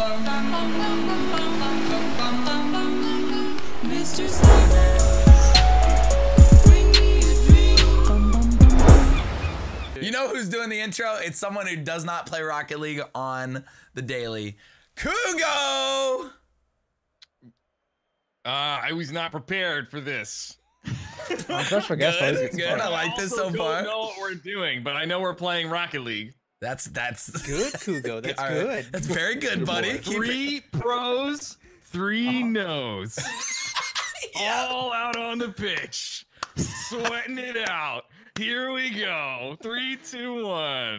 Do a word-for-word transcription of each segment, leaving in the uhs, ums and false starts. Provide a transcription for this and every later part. You know who's doing the intro? It's someone who does not play Rocket League on the daily. Kugo! Uh, I was not prepared for this. I'm fresh for guess. I like this so far. I don't know what we're doing, but I know we're playing Rocket League. That's that's good, Kugo. That's good. Right. That's very good, buddy. Three pros, three nos. Yeah. All out on the pitch, sweating it out. Here we go. Three, two, one.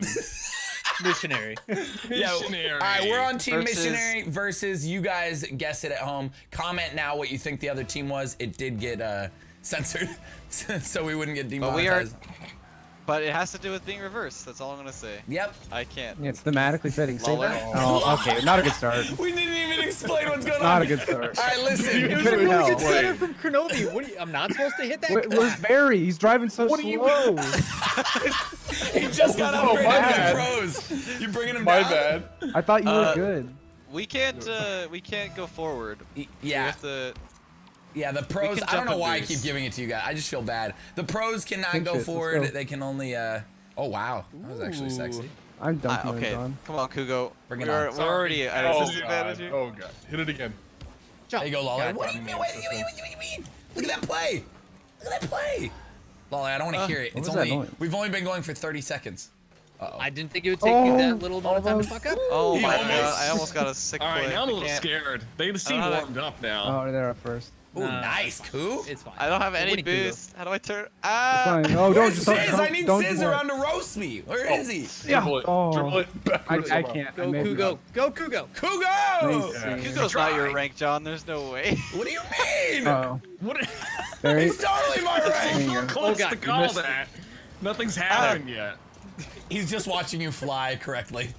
Missionary. Missionary. Yeah, all right, we're on Team versus... Missionary versus you guys guess it at home. Comment now what you think the other team was. It did get uh, censored, so we wouldn't get demonetized. But, we are... but it has to do with being reversed. That's all I'm going to say. Yep. I can't. Yeah, it's thematically fitting. Say that. Oh, okay. Not a good start. We didn't even explain what's going on. Not a good start. All right, listen. It was a really good center from Kronobi. What are you, I'm not supposed to hit that? Wait, where's Barry? He's driving so what slow. What are you... He just got oh, upgraded to pros. You're bringing him my down? Bad. I thought you were uh, good. We can't uh, we can't go forward. Yeah. We have to, yeah, the pros, I don't know why these. I keep giving it to you guys. I just feel bad. The pros cannot Pink go shit. forward. Go. They can only uh oh wow. That was actually sexy. Ooh. I'm dumping uh, okay. on. Come on, Kugo. Bring it we're, on. We're already at oh, disadvantage here. Oh god. Hit it again. Jump. There you go, Lawler. What do you mean? What do you mean? What do you mean? Look at that play. Look at that play. Lolly, I don't want to uh, hear it. It's only we've only been going for thirty seconds. Uh-oh. I didn't think it would take oh, you that little amount of time to fuck up. Oh my almost. God! I almost got a sick play. All right, now I'm a little scared. They seem warmed up now. Oh, they're up first. Oh, uh, nice, Koo. It's fine. I don't have any boost. How do I turn? Ah! Oh, don't just don't, don't, I need don't Sizz around to roast me. Where oh, is he? Yeah. Dribble it. Oh. Dribble it. I, I can't. Go Kugo. Go Kugo. Kugo. Yeah. Kugo's not your rank, John. There's no way. What do you mean? Uh-oh. What? He's totally my rank. You're close oh, to call that. It. Nothing's happened uh, yet. He's just watching you fly correctly.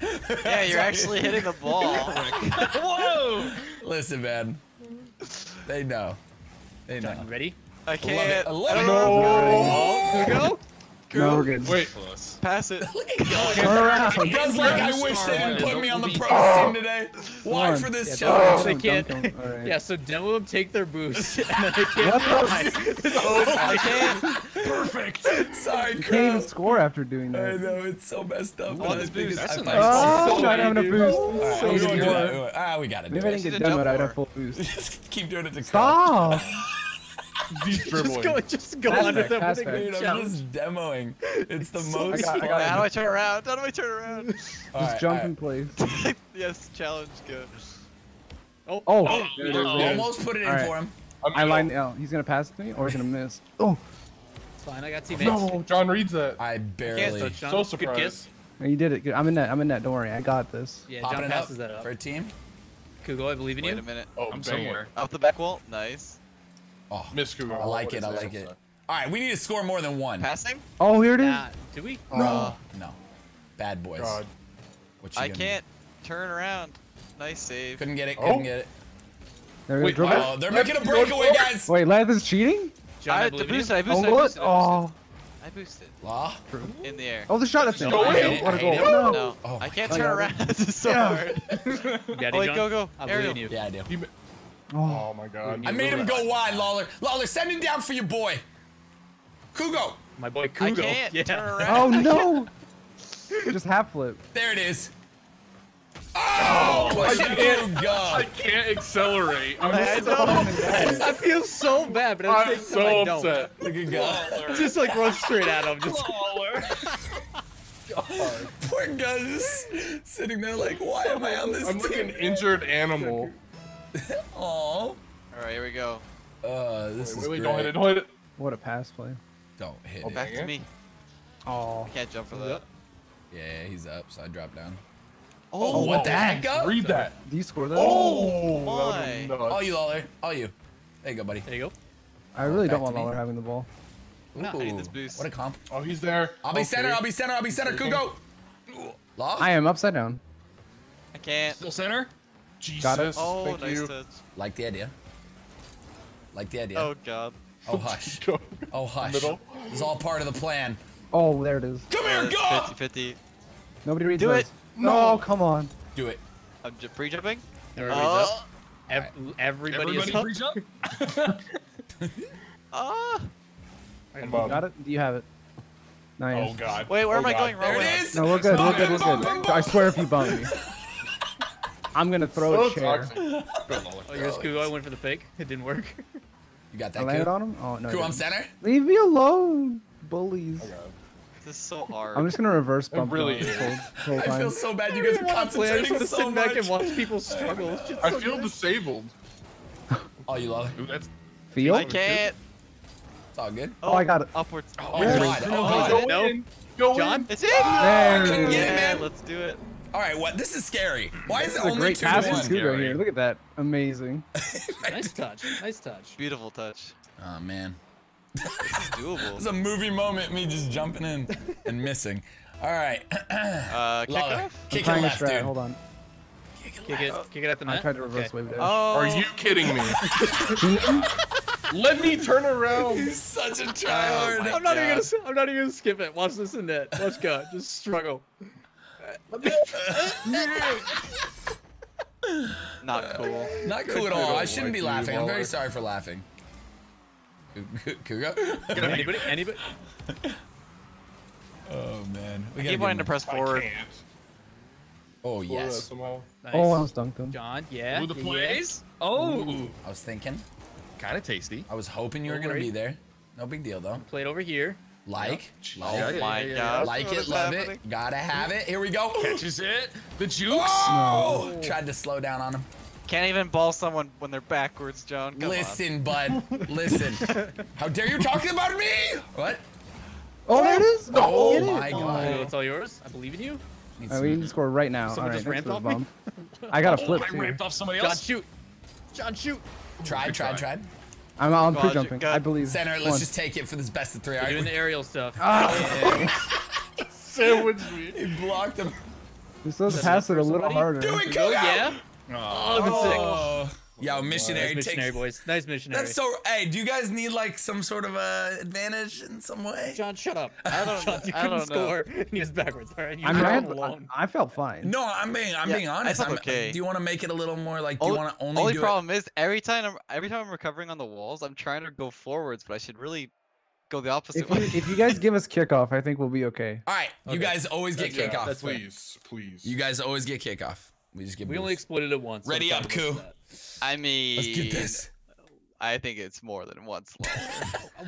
Yeah, you're actually hitting the ball. Whoa! Listen, man. They know. They know. John, ready? I can't. I love it. I love no. Go. No, we're good. Wait. Pass it. Look at going. Turn around. It does like I wish they didn't put me on the pro oh. team today. Why One. for this yeah, challenge? They can't. Don't, don't. Right. Yeah, so demo them take their boost. And then they can't. Oh my God. Perfect. Sorry, Kron. You can't even score after doing that. I know, it's so messed up. Oh, that's boost. That's a nice oh, I'm not having a boost. Oh, so so do that. Ah, we got it. If I didn't get done with it, I'd have full boost. Keep doing it to Kron. Just go, just go on with them. Dude, I'm just demoing. It's the most. I got, I got How do I turn around? How do I turn around? Just right, jump in right. place. Yes, challenge goes. Oh, oh, oh dude, dude. almost put it in right. for him. I'm I lined out. He's gonna pass to me or he's gonna miss. Oh, it's fine. I got teammates. No, John reads that. I barely. So, John, so surprised. Good kiss. You did it. I'm in net. I'm in net. Don't worry. I got this. Yeah, John passes that up for a team. Kugo, I believe in you. Wait a minute. Oh, I'm somewhere. Up the back wall. Nice. Oh, Kugo, I like it, I like it. All right, we need to score more than one. Passing? Oh, here it is. Nah, do we? No. Uh, no. Bad boys. God. What you I can't do? turn around. Nice save. Couldn't get it, couldn't oh. get it. They're Wait, oh, they're making a breakaway, guys. Wait, Lath is cheating? John, I, I boosted, boost, I boosted, oh, I boosted. Oh. I boosted. Law? In the air. Oh, the shot. That's it. No, I hate I hate it. No. no. Oh, I can't turn around. This is so hard. Wait, go, go. I believe you. Yeah, I do. Oh. oh my god. I made him go wide, Lawler. Lawler, send him down for your boy. Kugo. My boy Kugo. I can't yeah. turn around. Oh no. Just half flip. There it is. Oh, oh I, can't, I can't accelerate. I'm I, so I feel so bad, but I'm so I don't. upset. Look at Lawler. Just like run straight at him. Just Lawler. God. Poor guy just sitting there like, why am I on this I'm team? Like an injured animal. Aww. All right, here we go. Uh, this wait, is wait, great. Don't hit it, don't hit it. What a pass play. Don't hit oh, it. Back to me. Oh, I can't jump for that. Yeah, he's up, so I drop down. Oh, oh what the heck? Go? Read that. Do you score that? Oh, my. All you, Lawler. All you. There you go, buddy. There you go. I really don't want Lawler having the ball. Ooh, I need this boost. What a comp. Oh, he's there. I'll okay. be center. I'll be center. I'll be center. Kugo. Law? I am upside down. I can't. Still center? Jesus. Got us. Oh, Thank nice you. touch. Like the idea. Like the idea. Oh, God. Oh, hush. Oh, hush. Middle. It's all part of the plan. Oh, there it is. Come here, go! fifty fifty. Nobody reads Do those. it. No, oh, come on. Do it. I'm just pre-jumping. Everybody's uh, up. Ev everybody, everybody is up. pre-jump? uh, right, got it? Do you have it? Nice. Oh god. Wait, where oh, am I god. going? There it is! No, we're good, we're good, we're good. I swear if you bump me. I'm gonna throw so a chair. Oh, here's Kugo. I went for the fake. It didn't work. You got that, I landed on him? Oh, no. Kugo, I'm center? Leave me alone, bullies. Oh, this is so hard. I'm just gonna reverse bump. It really is. Cold, cold I feel so bad. You guys are concentrating so much. I just so sit back and watch people struggle. It's just I so feel good. disabled. Oh, you love it. That's feel? I can't. It's all good. Oh, oh I got it. Upwards. Oh, oh, god. No, oh, go, go in. Go John? In. It's in. Oh, I couldn't get it, man. Let's do it. All right, what? This is scary. Why is it only great two pass to one? Kugo here. Look at that. Amazing. Nice touch. Nice touch. Beautiful touch. Oh, man. This is doable. It's a movie moment, me just jumping in and missing. All right. uh, kick Lawler. off? Kick it left, dude. Hold on. Kick it, kick it, kick it at the net? I tried to reverse okay. wave dash. Oh. Are you kidding me? Let me turn around. He's such a tryhard. Oh, I'm, not even gonna, I'm not even going to skip it. Watch this in net. Let's go. Just struggle. Not cool. Not cool at all. I shouldn't be laughing. I'm very sorry for laughing. Kugo? Anybody? Anybody? Oh man. We keep wanting to press forward. Oh yes. Oh, I was dunked him. John, yeah. Ooh, the plays. Oh. I was thinking. Kind of tasty. I was hoping you were gonna be there. No big deal though. Played over here. Like, yep. like, yeah, yeah, like, yeah, yeah. like it, love happening. it, gotta have it. Here we go. Catches it. The jukes. Oh! Tried to slow down on him. Can't even ball someone when they're backwards, John. Come listen, on. bud. Listen. How dare you talking about me? What? Oh, there it is. No. Oh it my is. god. Oh, it's all yours. I believe in you. Right, we can score right now. Someone all right, just ramped off me. I got a oh, flip. I too. ramped off somebody else. John, shoot. John, shoot. Tried, Good tried, try. tried. I'm on pre jumping. God. I believe. Center, let's One. just take it for this best of three. You're right, doing we... the aerial stuff. Ah. Yeah. Sandwich me. He blocked him. Just let's pass it a little somebody? harder. Do it, go, yeah. Oh, that's oh. sick. Yo, missionary, nice missionary takes... boys. Nice missionary. That's so. Hey, do you guys need like some sort of a uh, advantage in some way? John, shut up. I don't know. John, you I couldn't don't score. Know. He was backwards. All right, you I, mean, I, had, alone. I felt fine. No, I'm being. I'm yeah, being honest. I felt okay. I'm, do you want to make it a little more like? Do only, you want to only? Only do problem it? is every time I'm every time I'm recovering on the walls, I'm trying to go forwards, but I should really go the opposite if way. You, if you guys give us kickoff, I think we'll be okay. All right, okay. you guys always get that's kickoff. Right. Please, please. You guys always get kickoff. We just get. We boost. only exploited it once. Ready so up, Koo. I mean, let's get this. I think it's more than once.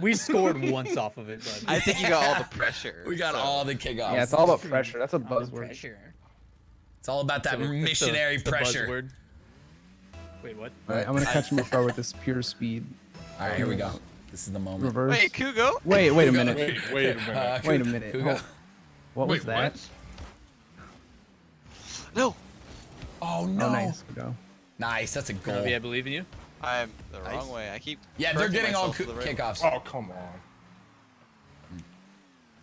We scored once off of it, bud. I think you got all the pressure. We got so. all the kickoffs. Yeah, it's all about pressure. That's a buzzword. Pressure. It's all about that so missionary the, pressure. Buzzword. Wait, what? All right, I'm gonna catch him before with this pure speed. All right, here we go. This is the moment. Reverse. Wait, Kugo. Wait, wait a minute. Wait, wait a minute. Uh, wait a minute. Kugo. What was wait, that? What? No. Oh no. Oh, nice. Kugo. Nice, that's a goal. Kirby, I believe in you. I'm the nice. wrong way. I keep. Yeah, they're getting all the right kickoffs. Way. Oh come on.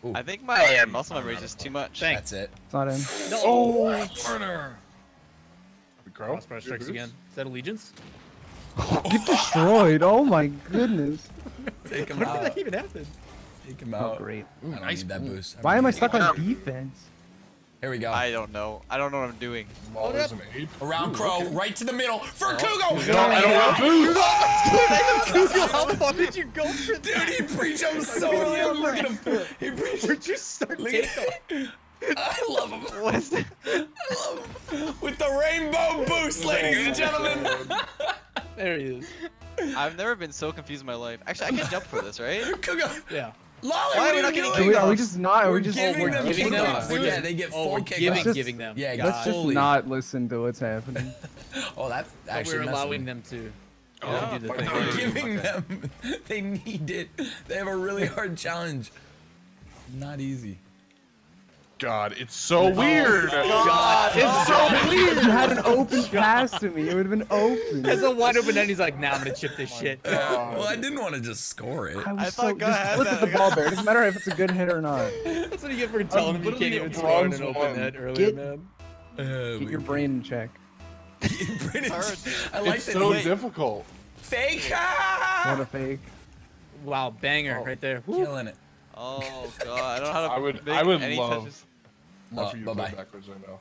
Ooh. I think my uh, muscle memory is just too much. Thanks. That's it. It's not in. No. Oh, corner. Cross press strikes again. Is that allegiance? Get destroyed! Oh my goodness. Take him out. When did that even happen? Take him out. Oh, great. Ooh, I don't nice need that boost. I Why am I stuck on defense? Here we go. I don't know. I don't know what I'm doing. Oh, an ape. Around Ooh, Crow, okay. right to the middle for oh. Kugo! No, I don't know. Kugo, how the fuck did you go for that? Dude, he pre-jumped so well. Look at him. He pre-jumped. We're just starting I love him. What is that? I love him. With the rainbow boost, ladies and gentlemen. There he is. I've never been so confused in my life. Actually, I can jump for this, right? Kugo. Yeah. Lolly, why are we not getting kickoffs? Are we just not? Are we just giving them kickoffs? Yeah, they get full kickoffs. Giving them. Yeah, let's just not listen to what's happening. Oh, that's actually we're allowing them to do the thing. We're giving them. They need it. They have a really hard challenge. Not easy. God, it's so weird. God, it's so weird. You had an open pass to me. It would have been open. There's a wide open end. He's like, nah, I'm gonna chip this shit. Well, I didn't want to just score it. I, was I so, thought God just look at the ball bear. It doesn't matter if it's a good hit or not. That's what you get for telling him you can't even score in an open head earlier, get, man. Uh, get your brain in check. Get your brain in check. I like it's that so late. difficult. Fake! What a fake! Wow, banger oh, right there. Woo. Killing it. Oh God, I don't know how to. I would. I would love. Love, love you to go backwards right now.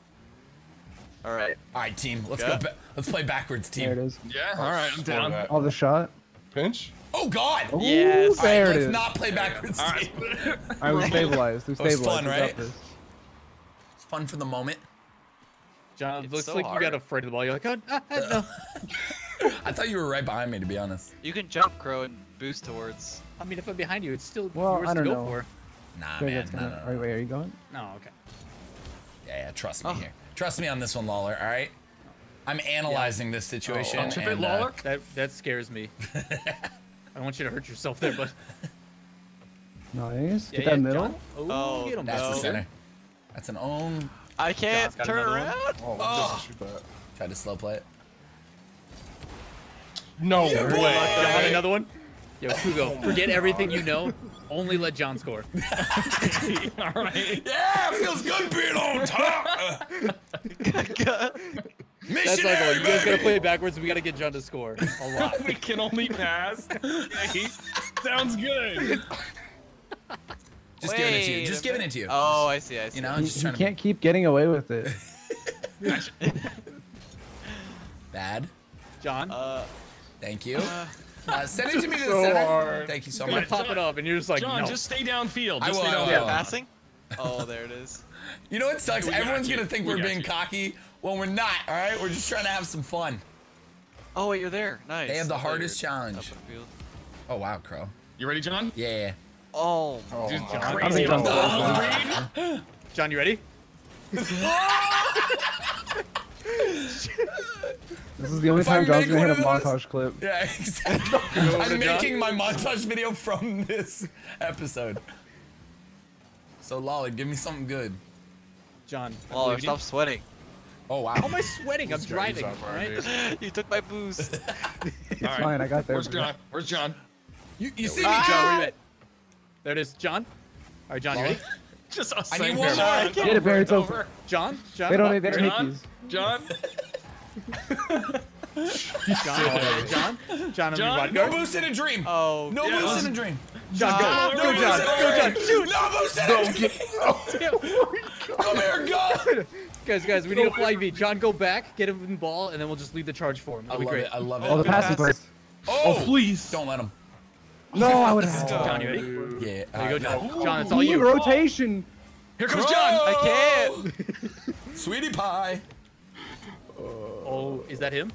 All right. All right, team. Let's yeah. go. Let's play backwards, team. There it is. Yeah. All right. I'm down. All the shot. Pinch. Oh God. Ooh, yes. All right, let's not play backwards, yeah. team. All right. All right. We stabilized. We stabilized. It was fun, right? It's fun for the moment. John, it looks so like hard. You got afraid of the ball. You're like, oh, ah, no. I thought you were right behind me, to be honest. You can jump, Kro, and boost towards. I mean, if I'm behind you, it's still well, yours I don't to go know. For. Nah, so man. Gonna... Nah, nah, nah. Wait, wait, are you going? No, okay. Yeah, yeah, trust me oh. here. Trust me on this one, Lawler, all right? I'm analyzing yeah. this situation. Oh, don't trip it, Lawler. Uh, that, that scares me. I want you to hurt yourself there, but. Nice. Yeah, Get yeah, that middle. Oh, oh no. That's the center. That's an own. I can't turn around. Oh, oh. Just try to slow play it. No yeah, way. Got another one? Yo, Kugo, forget everything you know. Only let John score. All right. Yeah, feels good being on top. That's like one. You guys gotta play it backwards. We gotta get John to score a lot. We can only pass. Okay. Sounds good. Just Wait, giving it to you. Just giving it to you. Oh, I see. I see. You know, you, just you can't to... keep getting away with it. Bad. John. Uh, Thank you. Uh, Uh, send it to me to the so center. Hard. Thank you so much. I pop John, it up, and you're just like, John, no. just stay downfield. Just I will, stay downfield. Passing? Oh, there it is. You know what sucks? Everyone's going to think we we're being you. cocky when we're not, all right? We're just trying to have some fun. Oh, wait, you're there. Nice. They have the oh, hardest challenge. Oh, wow, Kro. You ready, John? Yeah. Oh, oh dude, John, crazy. John. Oh, John, you ready? This is the only if time John's gonna hit a montage clip. Yeah, exactly. I'm making my montage video from this episode. So, Lolly, give me something good. John. Lolly, stop you. sweating. Oh, wow. How am I sweating? I'm driving, right? You took my boost. It's right. fine, I got there. Where's John? Where's John? You, you see ah! me, Joe. There it is. John? All right, John, Lolly? You ready? Just us. I need one more. I can't. Get it, Barry. It's over. John? John? They don't need their John? John? John, John, John, John no boost in a dream. Oh, no yeah, boost was... in a dream. John, go, go, John, go, John, shoot. No boost in a dream. Oh, come here, go. Guys, guys, we need a flag V. John, go back, get him in the ball, and then we'll just lead the charge for him. That'll I love be great. It. I love it. Oh, the passing place. Oh, oh, please, don't let him. No, I would have. John, you ready? Yeah. There you go, John. Oh, John, it's all you. Rotation. Here comes John. I can't. Sweetie pie. Oh, is that him?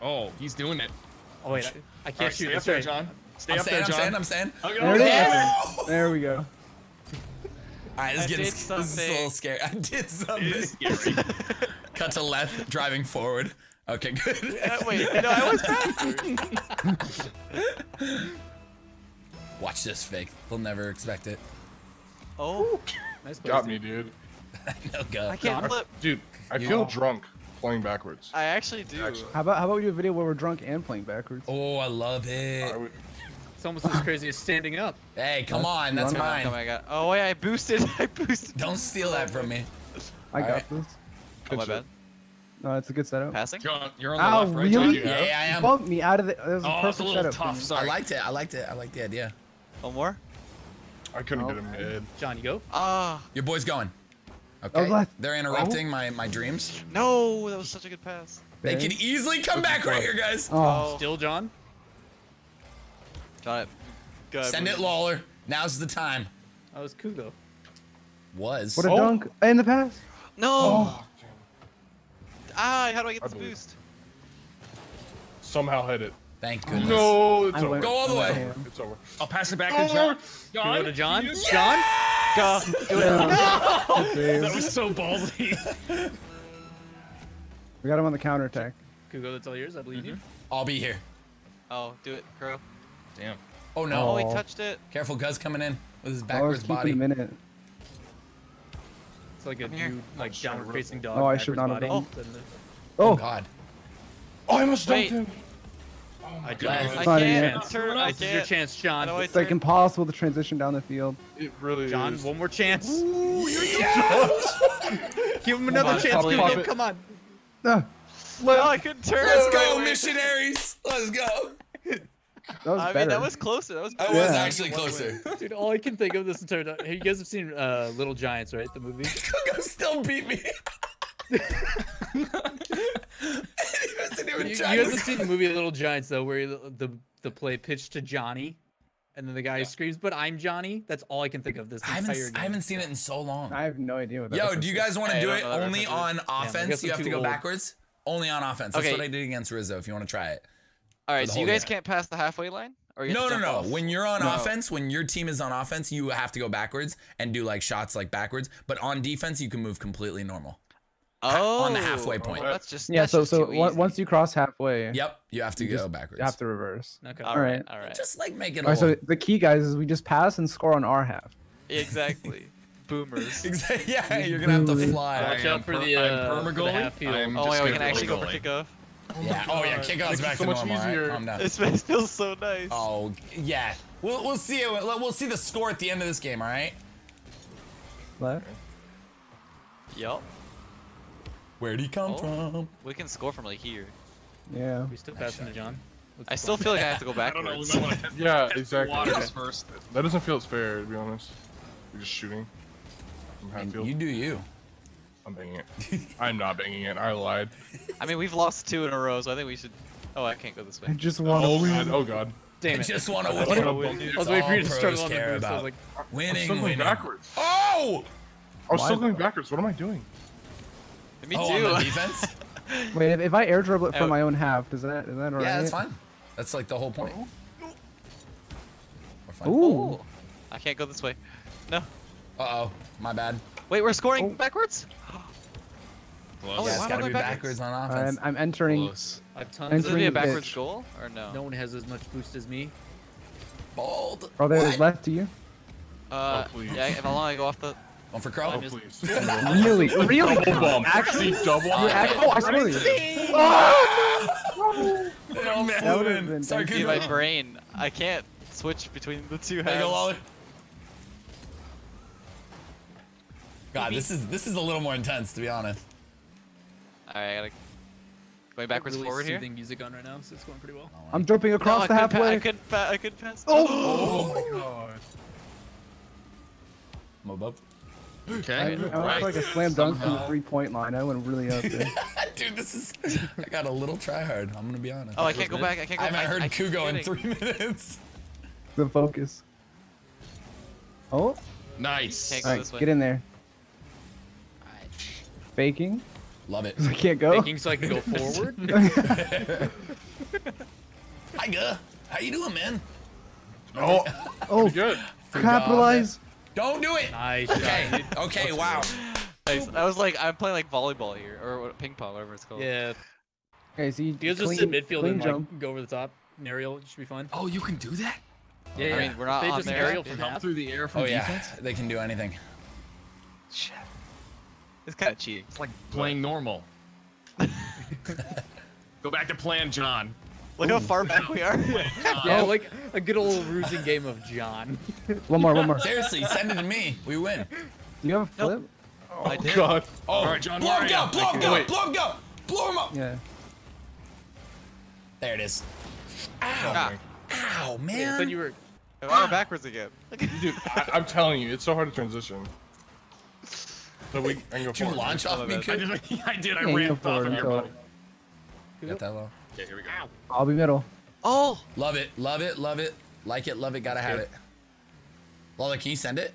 Oh, he's doing it. Oh wait, I, I can't right, shoot. Stay up there, John. Stay up there, John. I'm saying, I'm saying. There, yes. there we go. All right, this, getting, this is a little scary. I did something. It is scary. Cut to left, driving forward. Okay, good. Yeah, wait, no, I was backwards. Watch this fake. They'll never expect it. Oh, nice place. Got me, dude. No go. I can't flip, dude. I feel yeah. drunk. Playing backwards. I actually do. Actually. How about how about we do a video where we're drunk and playing backwards? Oh, I love it. It's almost as crazy as standing up. Hey, come that's, on, that's mine. Oh my God. Oh wait, I boosted. I boosted. Don't steal that from me. I got right. this. Oh my bad. No, it's a good setup. Passing. John, you're on the oh, left, right? Really? Yeah, yeah, I am. You bumped me out of the. That was a oh, perfect a little setup. Tough. Sorry. I liked it. I liked it. I liked the idea. One more. I couldn't oh, get him in. John, you go. Ah. Uh, Your boy's going. Okay. They're interrupting oh. my, my dreams. No, that was such a good pass. They can easily come back right here, guys. Oh. Still, John? Got it. Go ahead, Send please. it, Lawler. Now's the time. That was Kugo. Was. What a oh. dunk. And the pass. No. Oh. Ah, how do I get I this boost? It. Somehow hit it. Thank goodness. No, it's I over. Went. Go all the way. It's over. I'll pass it back oh, to John. John. Go to John. Yes! John. Go. Go. No! That was so ballsy. We got him on the counterattack. Kugo, that's all yours. I believe mm-hmm. you. I'll be here. Oh, do it, Kro. Damn. Oh no. Oh, he touched it. Careful, Guz coming in with his backwards body. A minute. It's like a new, like downward-facing dog. Oh, I should not have done. Oh. oh God. Oh, I almost dunked him. I can't. I can't. Turn, I can't. This is your chance, John. It's turn? like impossible to transition down the field. It really John, is. John, one more chance. Ooh, yes! Give him another chance. Give him. Come on. No. no, I could turn. Let's go, right missionaries. Let's go. That was I better. mean, that was closer. That was. Closer. I was yeah. actually closer. Dude, all I can think of this entire time. Hey, you guys have seen uh, Little Giants, right? The movie. Kugo still beat me. you, you haven't seen the movie Little Giants though, where the, the the play pitch to Johnny, and then the guy yeah. screams, "But I'm Johnny." That's all I can think of this entire I haven't, game. I haven't seen it in so long. I have no idea what that is. Yo, do you guys want to do it only on offense? You have to go backwards. Only on offense. That's okay. What I did against Rizzo. If you want to try it. All right. So you guys game. can't pass the halfway line. Or no, no, no. Off? When you're on no. offense, when your team is on offense, you have to go backwards and do like shots like backwards. But on defense, you can move completely normal. Oh, on the halfway point. Well, that's just yeah. That's so just so once you cross halfway. Yep. You have to you go backwards. You have to reverse. Okay. All right. All right. Just like make it. All right. So the key, guys, is we just pass and score on our half. Exactly. Boomers. Exactly. Yeah, you're gonna have to fly. Watch out for the uh, perma goalie. Oh, yeah, we can actually go for kickoff. Oh yeah. God. Oh yeah, kickoff's back so to normal. Right? Calm down. This face feels so nice. Oh yeah. We'll we'll see it. We'll see the score at the end of this game. All right. Left. Yup. Where'd he come oh. from? We can score from like here. Yeah. We still passing to John. Let's I still feel like I have to go backwards. I don't know. Yeah, exactly. Waters first. That doesn't feel fair, to be honest. We're just shooting. You do you. I'm banging it. I'm not banging it. I lied. I mean, we've lost two in a row, so I think we should. Oh, I can't go this way. I just want oh, to win. Oh god. Damn it. I just want to win. I was waiting for you to struggle on the boost. I was like, winning, I'm still going backwards. Oh! I was still going backwards. What am I doing? Me too. Oh, on the defense? Wait, if, if I air dribble it from my own half, does that is that alright? Yeah, that's fine. That's like the whole point. We're fine. Ooh. I can't go this way. No. Uh oh, my bad. Wait, we're scoring oh. backwards? Oh, yeah, it's gotta be backwards? backwards on offense. I'm, I'm entering. I have tons. Is it be a backwards pitch. goal or no? No one has as much boost as me. Bald. Are they left to you? Uh, oh, yeah. If I long I go off the. One for Kron. Oh, please. really, really. Double bomb. Actually, double. Oh, I see. see. Oh, no. They're all floating. Sorry, see my brain. I can't switch between the two. There you go, Lawler. God, this is this is a little more intense, to be honest. All right, I gotta going backwards, really forward here. Music on right now, so it's going pretty well. I'm jumping across no, the halfway. I could, I could pass. Oh! Oh my god! I'm above. Okay. I, I went right. like a slam dunk from the three-point line. I went really up there. Dude, this is. I got a little try hard. I'm gonna be honest. Oh, I can't go back. I can't go back. I haven't heard Kugo in three minutes. The focus. Oh. Nice. All right, get in there. Faking. Love it. I can't go. Faking so I can go forward. Hi, Guh. How you doing, man? Oh, oh, good. Capitalize. Don't do it. Nice. Okay. Shot, okay. Wow. Nice. I was like, I'm playing like volleyball here, or ping pong, whatever it's called. Yeah. Okay, so you, you guys clean, just sit midfield and like, go over the top, and aerial. It should be fun. Oh, you can do that. Yeah. yeah. I mean, we're not. They on just there. aerial from half through the air from oh, defense. Yeah. They can do anything. Shit. It's kind of cheating. It's like playing normal. Go back to plan John. Look Ooh. how far back we are. Yeah, like a good old losing game of John. One more, one more. Seriously, send it to me. We win. Do you have a flip? Nope. Oh, I did. God. Oh, all right, John. Blow him go, blow him go, blow him go, blow him up. Yeah. There it is. Ow. Ah. Ow, man. Yeah, then you were ah. backwards again. Dude, I, I'm telling you, it's so hard to transition. So we, I can go did you launch off me? I did. I, did, I yeah, ran off of your body. Got that low. Okay, here we go. Ow. I'll be middle. Oh! Love it. Love it. Love it. Like it. Love it. Gotta That's have good. it. Lola, can you send it?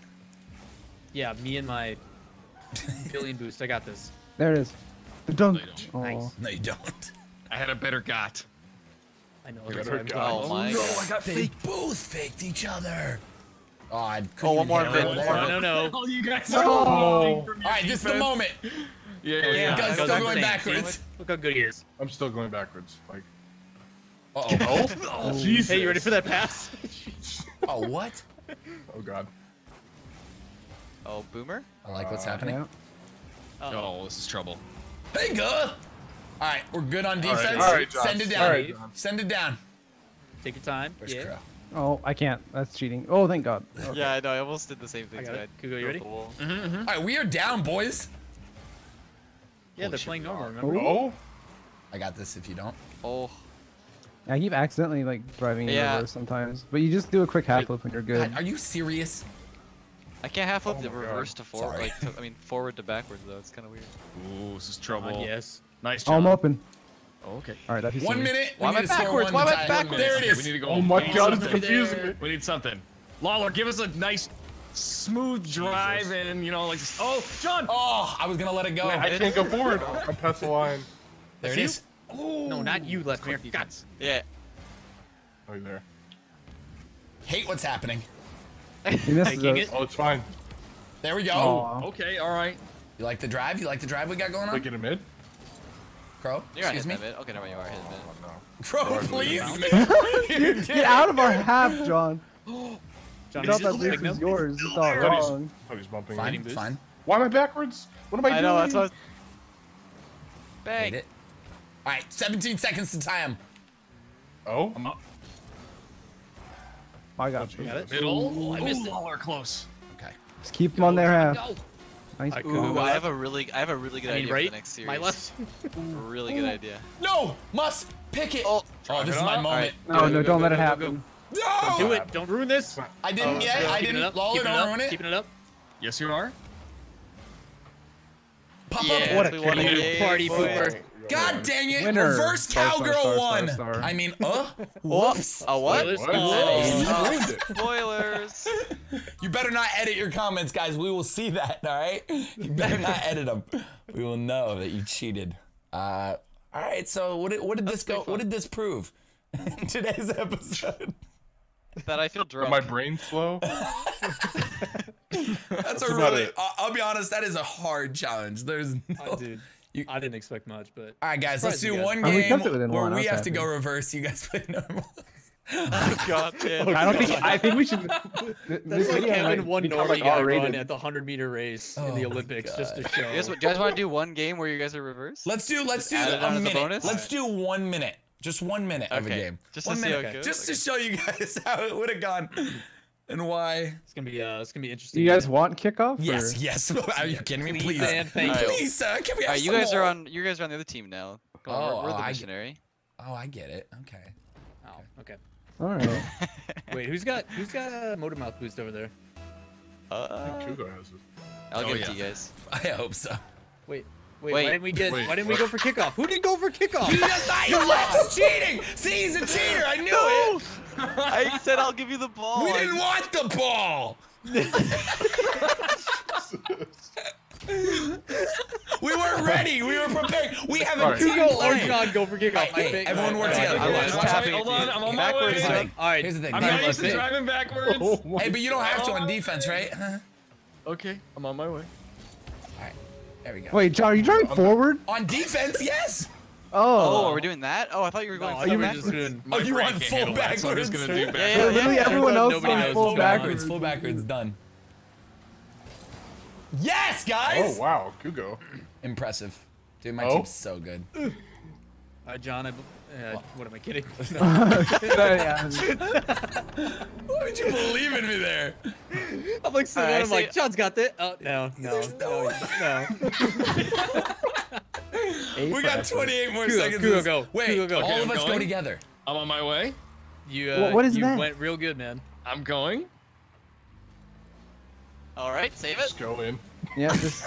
Yeah, me and my billion boost. I got this. There it is. The dunk. No, you don't. Nice. No, you don't. I had a better got. I know. Better got. Oh, my no, God. I got fake. They both faked each other. Oh, I oh, one more bit. No, no, no. Oh, you guys are oh. all right, this is the moment. Yeah, yeah, yeah. I'm still going insane. backwards. Look how good he is. I'm still going backwards. Like, uh oh. oh, Jesus. Hey, you ready for that pass? oh, what? Oh, God. Oh, Boomer? I like what's uh, happening. Uh -oh. oh, this is trouble. Hey, Guh. All right, we're good on defense. All right, all right, Josh. Send it down. All right, Send it down. Take your time. Where's yeah. Crow? Oh, I can't. That's cheating. Oh, thank God. Okay. Yeah, I know. I almost did the same thing. Kugo, you ready? Mm-hmm, mm-hmm. All right, we are down, boys. Yeah, Holy they're playing normal. Remember? Oh, I got this. If you don't. Oh. I keep accidentally like driving yeah. over sometimes, but you just do a quick half flip when you're good. God, are you serious? I can't half flip oh the reverse God. to forward. Like, to, I mean, forward to backwards though. It's kind of weird. Ooh, this is trouble. Uh, yes. Nice job. I'm open. Oh, okay. All right. That's one minute. Why am I backwards? Why am I backwards? There it is. We need to go. Oh my God, it's confusing me. We need something. Lawler, give us a nice, smooth drive, Jesus. and you know, like. Oh, John. Oh, I was gonna let it go. Wait, I can't go forward. I passed the line. There it is. Oh. No, not you, Lethamyr. Guts. Yeah. Right there. Hate what's happening. He misses it. Oh, it's fine. There we go. Aww. Okay, all right. You like the drive? You like the drive we got going on? We get a mid. Crow, You're excuse me. Mid. Okay, no, you are. Hit mid. Oh, no. Crow, please. Dude, get out of our half, John. John, I thought that leaf was yours. It's all wrong. I thought he was bumping. Fine, fine. Why am I backwards? What am I, I doing? I know. That's what. Bang it. All right, seventeen seconds to time. Oh. I'm up. I got you. Got it. Middle. Ooh, I missed it. All are close. Okay. Just keep them on their half. Nice. Ooh, I have a really, I have a really good I idea right? for the next series. My left. a really good idea. No, must pick it. Oh, oh this it is my moment. Right. No, go, no, go, don't go, let go, it happen. Go, go. No. Don't do it. Don't ruin this. I didn't oh, yet. I didn't. Lawler, don't ruin it. Keeping it up. Yes, you are. Pop yeah, up. What a party pooper. God dang it! Winner. Reverse cowgirl one. I mean, uh, whoops. A what? Spoilers. Oh. Spoilers. You better not edit your comments, guys. We will see that. All right. You better not edit them. We will know that you cheated. Uh, all right. So what did what did That's this go? Fun. What did this prove? In today's episode. That I feel drunk. My brain's slow. That's a really. I'll, I'll be honest. That is a hard challenge. There's no. Oh, dude. You, I didn't expect much, but all right, guys, let's do guys. one game oh, we where one. we have happy. to go reverse. You guys play normal. Oh God, man. I don't think. I think we should. This like having one Nori guy run at the hundred meter race oh in the Olympics just to show. You guys, guys want to do one game where you guys are reverse? Let's do. Let's just do a minute. Bonus? Let's do one minute. Just one minute okay. of a game. Just one to minute. Okay. Just okay. to show you guys how it would have gone. And why? It's gonna be uh, it's gonna be interesting. You guys yeah. want kickoff? Yes, or? yes. Are you kidding me? Please, man, thank you. Please, sir. Can we? Have right, you guys more? are on. You guys are on the other team now. Go on, oh, we're, we're the missionary. I get, oh, I get it. Okay. Oh, okay. All right. Wait, who's got who's got a motor mouth boost over there? Uh. I think Kugo has it. I'll oh, give yeah. it to you guys. I hope so. Wait. Wait, Wait, why didn't we get? Wait, why didn't we go for kickoff? Who didn't go for kickoff? You just thought you left cheating. See, he's a cheater. I knew no. it. I said I'll give you the ball. We didn't want the ball. We weren't ready. We were prepared. We have a team play. John, go for kickoff. Hey, everyone work together. Hold on, I'm on my way. All right, here's the thing. I'm not used to driving backwards. Hey, but you don't have to on defense, right? Okay, I'm on my way. All right. There we go. Wait, John, are you driving forward? On defense, yes! Oh. Oh, are we doing that? Oh, I thought you were going no, full backwards. Just doing oh, you want full backwards? backwards. So I'm just gonna do backwards. Yeah, yeah, yeah, literally yeah, everyone else is full, full backwards. Full backwards, done. Yes, guys! Oh, wow, Kugo. Impressive. Dude, my oh. team's so good. Hi, John. I, uh, well, what am I kidding? Why would you believe in me there? I'm like, so right, I'm like, John's got this. Oh, no, no, no, no. We got twenty-eight more Kugo, seconds. Kugo, go. Wait, Kugo, go. Okay, all I'm of us going. go together. I'm on my way. You, uh, well, what is you that? went real good, man. I'm going. All right, save it. Just go in. Yeah, just.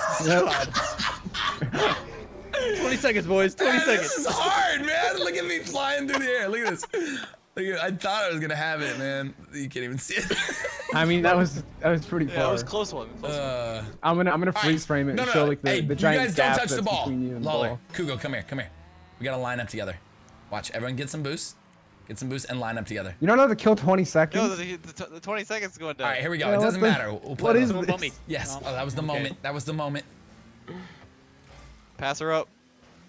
twenty seconds, boys. twenty man, seconds. This is hard, man. Look at me flying through the air. Look at this. Look at, I thought I was gonna have it, man. You can't even see it. I mean, that was that was pretty far. Yeah, that was close one. Close uh, one. I'm gonna I'm gonna freeze frame it no, and no, show like the, hey, the giant you guys gap don't touch that's the ball. between you and Lawler, the ball. Kugo, come here, come here. We gotta line up together. Watch, everyone get some boosts, get some boosts, and line up together. You don't have to kill twenty seconds. No, the, the, the twenty seconds is going down. All right, here we go. Yeah, it doesn't the, matter. We'll play what is this? Yes. Oh, that was the okay. moment. That was the moment. Pass her up.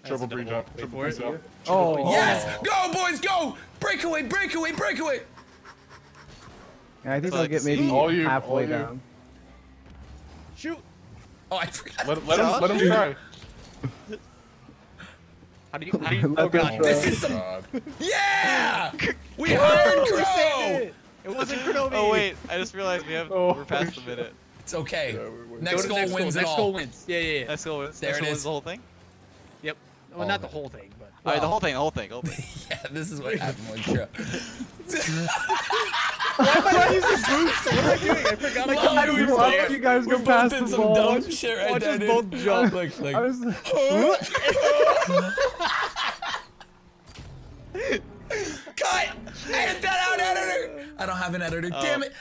Triple pre jump. Triple pre jump. Oh yes! Go boys, go! Breakaway, breakaway, breakaway! Yeah, I think I'll get maybe all you, halfway all down. Shoot! Oh, I forgot. Let, let him, let him try. How do you? How do you oh God! This is some. Yeah! We hired Kron! It. it wasn't Kron. Oh wait, I just realized we have. Oh, we're past the minute. It's okay. Yeah, next goal next wins goal. it next all. Next goal wins. Yeah, yeah, yeah. Next goal wins. There next it goal is. Wins the whole thing. Yep. Well, all not the whole thing, but. All right, the whole thing, the whole thing, the whole thing. Yeah, this is what happened when Kron. Why am I using boots? What am I doing? I forgot I can't do boots. Why you guys go past the ball? Dumb shit right there, dude. Both jump like like. I was Cut! Edit that out, editor! I don't have an editor. Oh. Damn it!